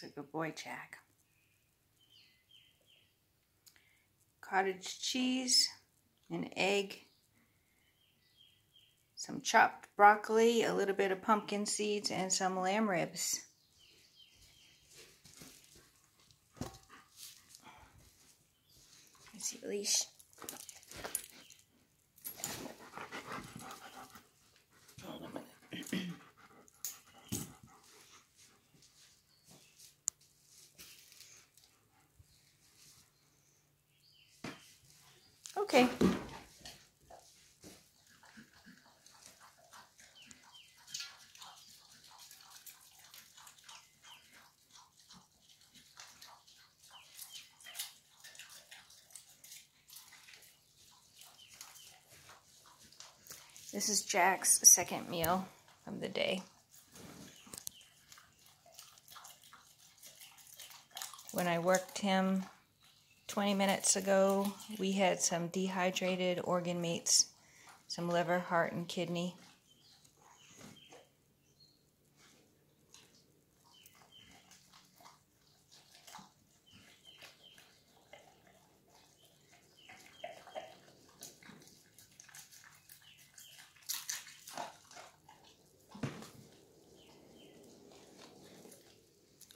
It's a good boy, Jack. Cottage cheese, an egg, some chopped broccoli, a little bit of pumpkin seeds, and some lamb ribs. Let's see, leash. Okay. This is Jack's second meal of the day. When I worked him 20 minutes ago, we had some dehydrated organ meats, some liver, heart, and kidney.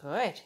Good.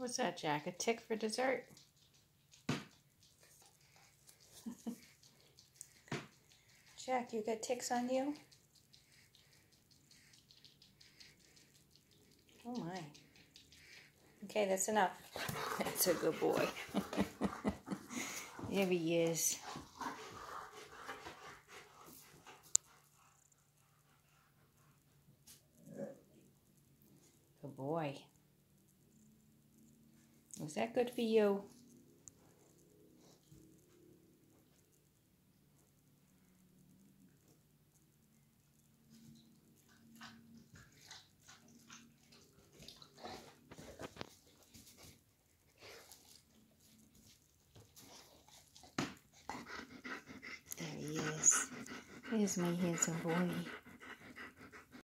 What's that, Jack? A tick for dessert? Jack, you got ticks on you? Oh my. Okay, that's enough. That's a good boy. There he is. Good boy. Was that good for you? There he is. There's my handsome boy.